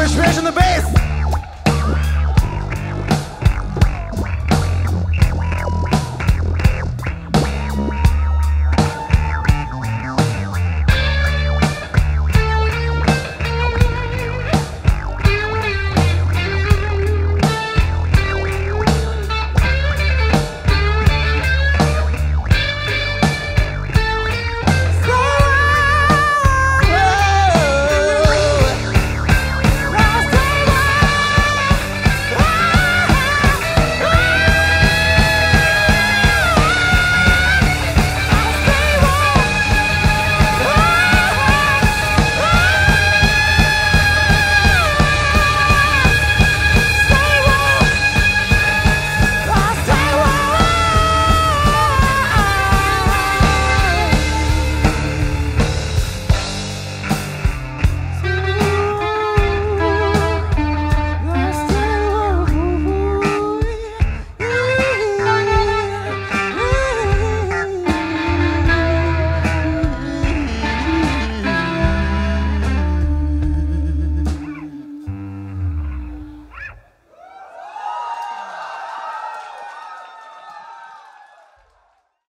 We're smashing the bass.